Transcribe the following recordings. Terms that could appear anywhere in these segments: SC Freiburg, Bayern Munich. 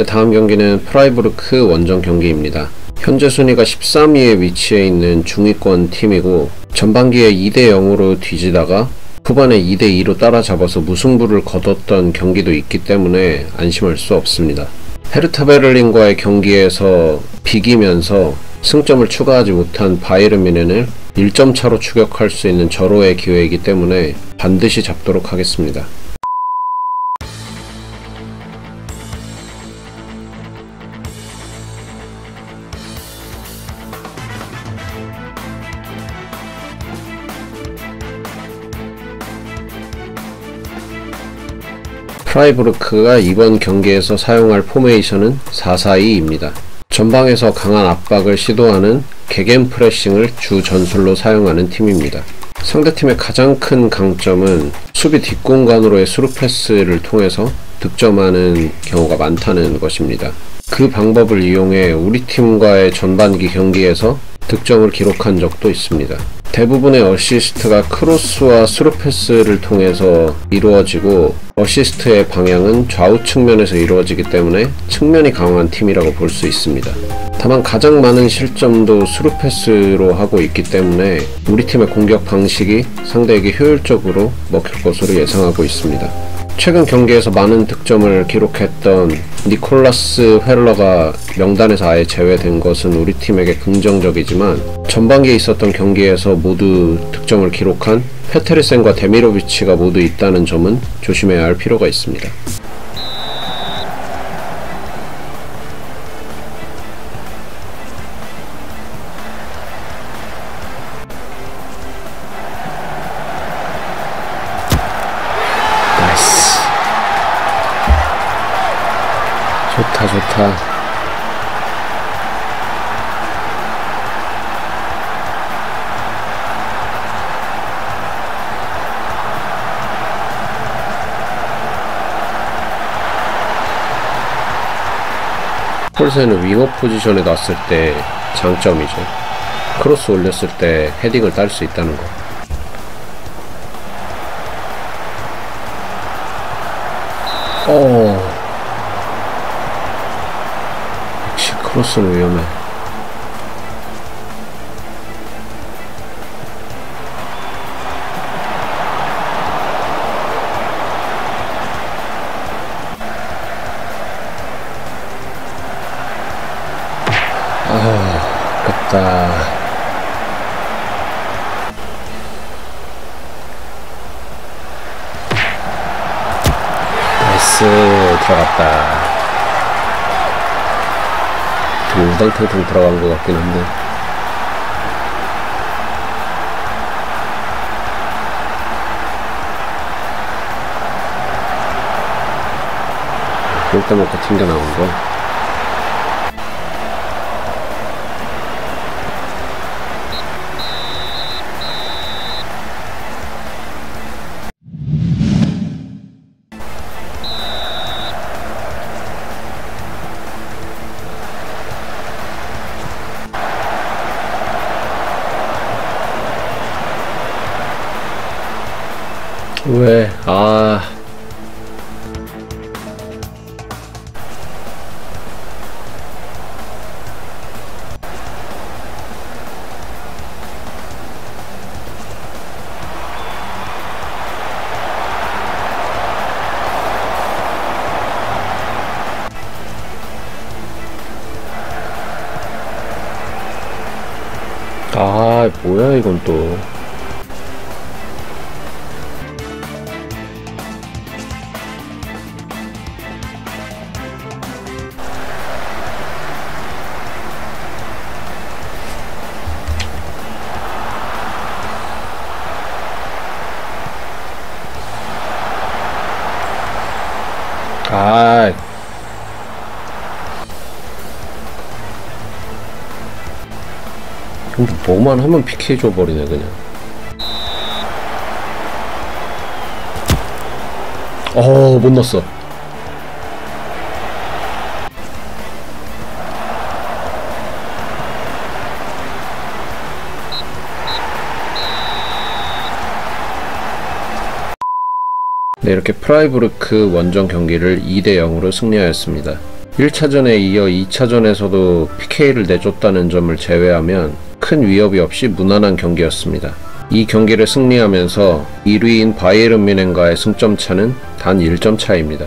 네, 다음 경기는 프라이부르크 원정 경기입니다. 현재 순위가 13위에 위치해 있는 중위권 팀이고 전반기에 2대0으로 뒤지다가 후반에 2대2로 따라잡아서 무승부를 거뒀던 경기도 있기 때문에 안심할 수 없습니다. 헤르타 베를린과의 경기에서 비기면서 승점을 추가하지 못한 바이에른 뮌헨을 1점 차로 추격할 수 있는 절호의 기회이기 때문에 반드시 잡도록 하겠습니다. 프라이부르크가 이번 경기에서 사용할 포메이션은 4-4-2입니다. 전방에서 강한 압박을 시도하는 개겐프레싱을 주 전술로 사용하는 팀입니다. 상대팀의 가장 큰 강점은 수비 뒷공간으로의 스루패스를 통해서 득점하는 경우가 많다는 것입니다. 그 방법을 이용해 우리 팀과의 전반기 경기에서 득점을 기록한 적도 있습니다. 대부분의 어시스트가 크로스와 스루패스를 통해서 이루어지고 어시스트의 방향은 좌우 측면에서 이루어지기 때문에 측면이 강한 팀이라고 볼 수 있습니다. 다만 가장 많은 실점도 스루패스로 하고 있기 때문에 우리 팀의 공격 방식이 상대에게 효율적으로 먹힐 것으로 예상하고 있습니다. 최근 경기에서 많은 득점을 기록했던 니콜라스 헬러가 명단에서 아예 제외된 것은 우리 팀에게 긍정적이지만 전반기에 있었던 경기에서 모두 득점을 기록한 페테르센과 데미로비치가 모두 있다는 점은 조심해야 할 필요가 있습니다. 좋다. 폴센은 윙어 포지션에 놨을 때 장점이죠. 크로스 올렸을 때 헤딩을 딸 수 있다는 거. 오. 크로스는 위험해. 아, 아깝다. 나이스, 들어갔다. 우당탕탕 들어간 것 같긴 한데 골 때먹고 튕겨 나온 거. 왜? 아... 아... 뭐야 이건 또... 근데 뭐만 하면 PK 줘버리네 그냥. 못 넣었어. 네, 이렇게 프라이부르크 원정 경기를 2대0으로 승리하였습니다. 1차전에 이어 2차전에서도 PK를 내줬다는 점을 제외하면 큰 위협이 없이 무난한 경기였습니다. 이 경기를 승리하면서 1위인 바이에른 뮌헨과의 승점 차는 단 1점 차입니다.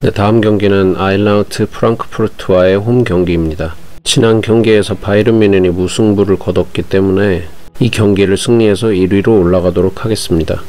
네, 다음 경기는 아인라우트 프랑크푸르트와의 홈 경기입니다. 지난 경기에서 바이에른 뮌헨이 무승부를 거뒀기 때문에 이 경기를 승리해서 1위로 올라가도록 하겠습니다.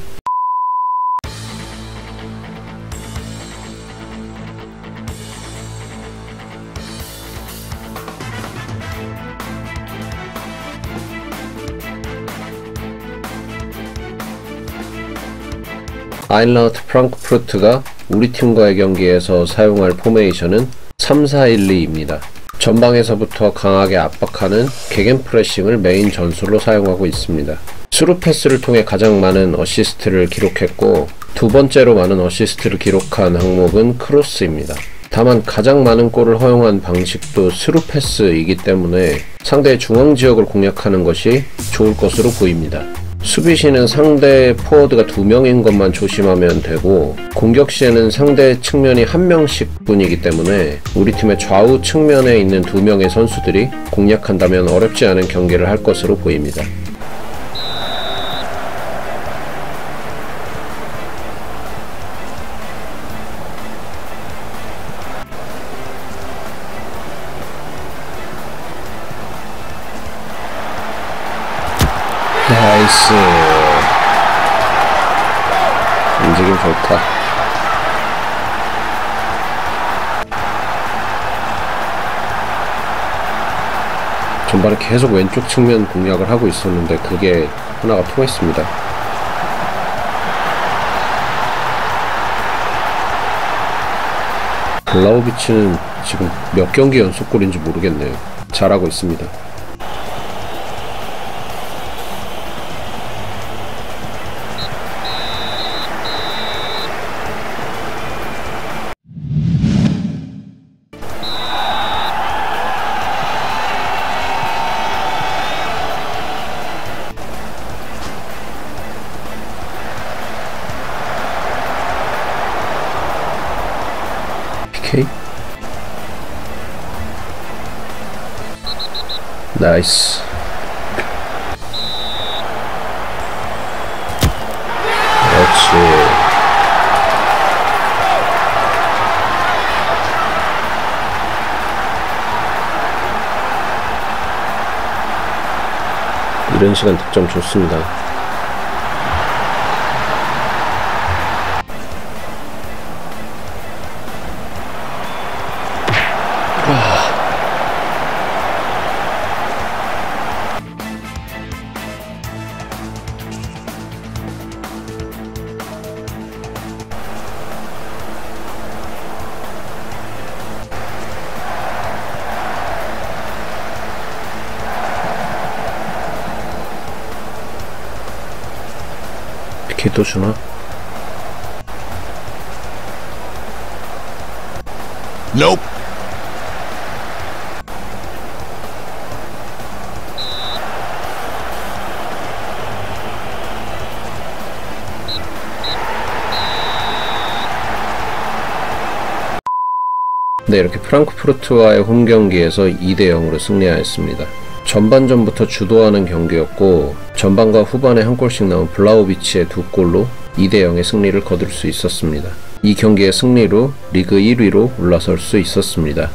아인라우트 프랑크푸르트가 우리 팀과의 경기에서 사용할 포메이션은 3-4-1-2입니다. 전방에서부터 강하게 압박하는 개겐프레싱을 메인 전술로 사용하고 있습니다. 스루패스를 통해 가장 많은 어시스트를 기록했고 두 번째로 많은 어시스트를 기록한 항목은 크로스입니다. 다만 가장 많은 골을 허용한 방식도 스루패스이기 때문에 상대의 중앙지역을 공략하는 것이 좋을 것으로 보입니다. 수비시는 상대 포워드가 2명인 것만 조심하면 되고, 공격시에는 상대 측면이 1명씩 뿐이기 때문에 우리 팀의 좌우 측면에 있는 2명의 선수들이 공략한다면 어렵지 않은 경기를 할 것으로 보입니다. 나이스, 움직임 좋다. 전반에 계속 왼쪽 측면 공략을 하고 있었는데 그게 하나가 통했습니다. 블라우비치는 지금 몇 경기 연속골인지 모르겠네요. 잘하고 있습니다. 나이스. 그렇지. 이런 시간 득점 좋습니다. 또 주나? Nope. 네, 이렇게 프랑크푸르트와의 홈 경기에서 2-0으로 승리하였습니다. 전반전부터 주도하는 경기였고 전반과 후반에 한 골씩 나온 블라우비치의 2골로 2-0의 승리를 거둘 수 있었습니다. 이 경기의 승리로 리그 1위로 올라설 수 있었습니다.